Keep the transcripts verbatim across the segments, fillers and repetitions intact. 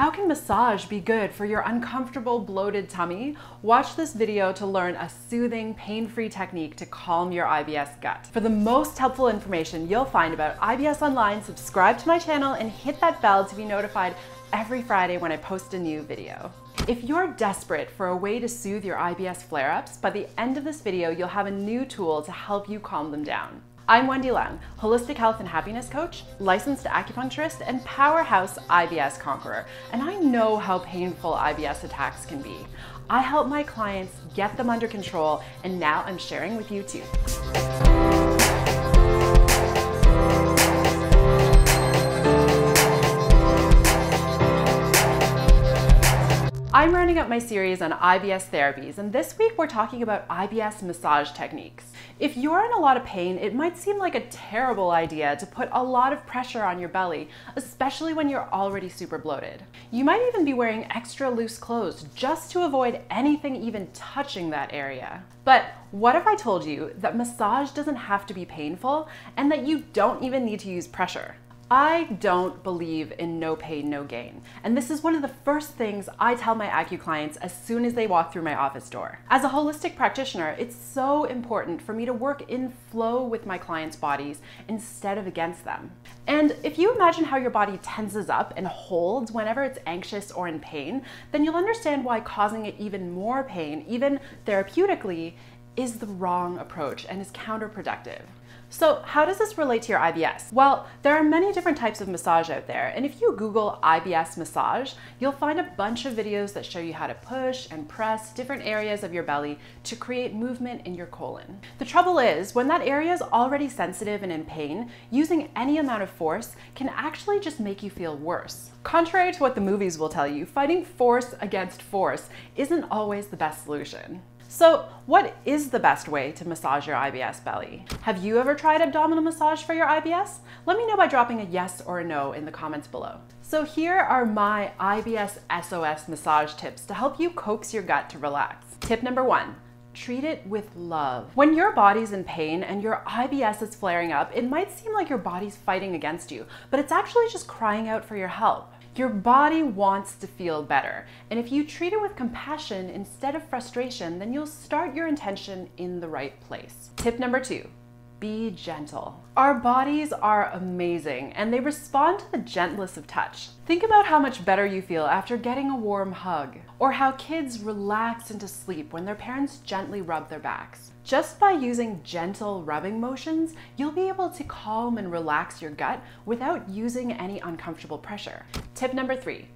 How can massage be good for your uncomfortable, bloated tummy? Watch this video to learn a soothing, pain-free technique to calm your I B S gut. For the most helpful information you'll find about I B S online, subscribe to my channel and hit that bell to be notified every Friday when I post a new video. If you're desperate for a way to soothe your I B S flare-ups, by the end of this video, you'll have a new tool to help you calm them down. I'm Wendy Lang, holistic health and happiness coach, licensed acupuncturist, and powerhouse I B S conqueror. And I know how painful I B S attacks can be. I help my clients get them under control, and now I'm sharing with you too. I'm rounding up my series on I B S therapies, and this week we're talking about I B S massage techniques. If you're in a lot of pain, it might seem like a terrible idea to put a lot of pressure on your belly, especially when you're already super bloated. You might even be wearing extra loose clothes just to avoid anything even touching that area. But what if I told you that massage doesn't have to be painful and that you don't even need to use pressure? I don't believe in no pain, no gain. And this is one of the first things I tell my Acu clients as soon as they walk through my office door. As a holistic practitioner, it's so important for me to work in flow with my clients' bodies instead of against them. And if you imagine how your body tenses up and holds whenever it's anxious or in pain, then you'll understand why causing it even more pain, even therapeutically, is the wrong approach and is counterproductive. So how does this relate to your I B S? Well, there are many different types of massage out there, and if you Google I B S massage, you'll find a bunch of videos that show you how to push and press different areas of your belly to create movement in your colon. The trouble is, when that area is already sensitive and in pain, using any amount of force can actually just make you feel worse. Contrary to what the movies will tell you, fighting force against force isn't always the best solution. So what is the best way to massage your I B S belly? Have you ever tried abdominal massage for your I B S? Let me know by dropping a yes or a no in the comments below. So here are my I B S S O S massage tips to help you coax your gut to relax. Tip number one. Treat it with love. When your body's in pain and your I B S is flaring up, it might seem like your body's fighting against you, but it's actually just crying out for your help. Your body wants to feel better, and if you treat it with compassion instead of frustration, then you'll start your intention in the right place. Tip number two. Be gentle. Our bodies are amazing and they respond to the gentlest of touch. Think about how much better you feel after getting a warm hug, or how kids relax into sleep when their parents gently rub their backs. Just by using gentle rubbing motions, you'll be able to calm and relax your gut without using any uncomfortable pressure. Tip number three.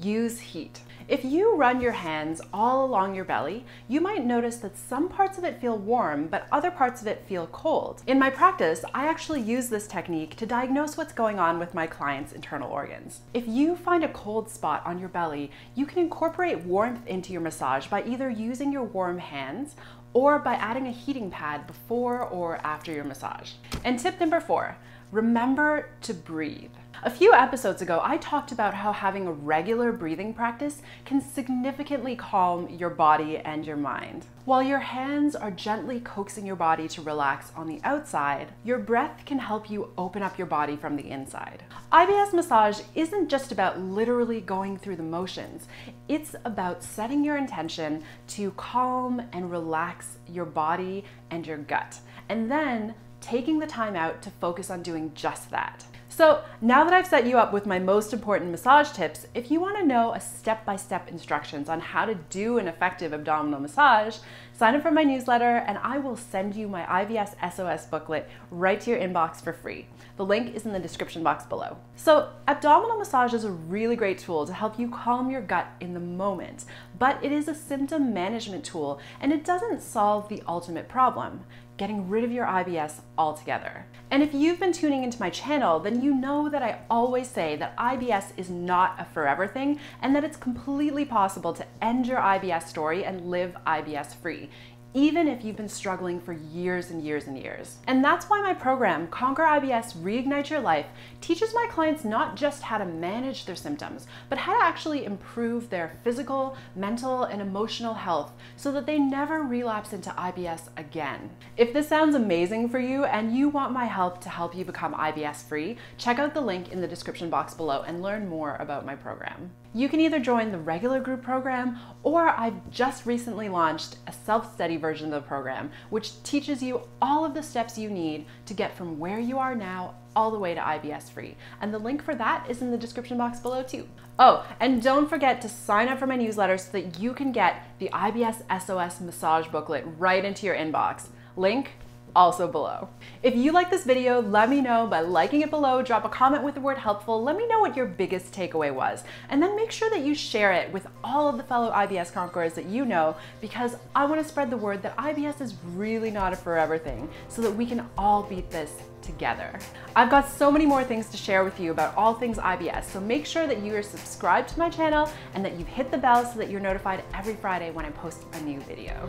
Use heat. If you run your hands all along your belly, you might notice that some parts of it feel warm, but other parts of it feel cold. In my practice, I actually use this technique to diagnose what's going on with my clients' internal organs. If you find a cold spot on your belly, you can incorporate warmth into your massage by either using your warm hands or by adding a heating pad before or after your massage. And tip number four, remember to breathe. A few episodes ago, I talked about how having a regular breathing practice can significantly calm your body and your mind. While your hands are gently coaxing your body to relax on the outside, your breath can help you open up your body from the inside. I B S massage isn't just about literally going through the motions. It's about setting your intention to calm and relax your body and your gut, and then taking the time out to focus on doing just that. So now that I've set you up with my most important massage tips, if you want to know a step-by-step instructions on how to do an effective abdominal massage, sign up for my newsletter and I will send you my I B S S O S booklet right to your inbox for free. The link is in the description box below. So abdominal massage is a really great tool to help you calm your gut in the moment, but it is a symptom management tool and it doesn't solve the ultimate problem. Getting rid of your I B S altogether. And if you've been tuning into my channel, then you know that I always say that I B S is not a forever thing and that it's completely possible to end your I B S story and live I B S free, even if you've been struggling for years and years and years. And that's why my program, Conquer I B S, Reignite Your Life, teaches my clients not just how to manage their symptoms, but how to actually improve their physical, mental, and emotional health so that they never relapse into I B S again. If this sounds amazing for you and you want my help to help you become I B S free, check out the link in the description box below and learn more about my program. You can either join the regular group program, or I've just recently launched a self-study version of the program, which teaches you all of the steps you need to get from where you are now all the way to I B S free. And the link for that is in the description box below too. Oh, and don't forget to sign up for my newsletter so that you can get the I B S S O S massage booklet right into your inbox. Link also below. If you like this video, let me know by liking it below, drop a comment with the word helpful, let me know what your biggest takeaway was, and then make sure that you share it with all of the fellow I B S conquerors that you know, because I want to spread the word that I B S is really not a forever thing, so that we can all beat this together. I've got so many more things to share with you about all things I B S, so make sure that you are subscribed to my channel and that you've hit the bell so that you're notified every Friday when I post a new video.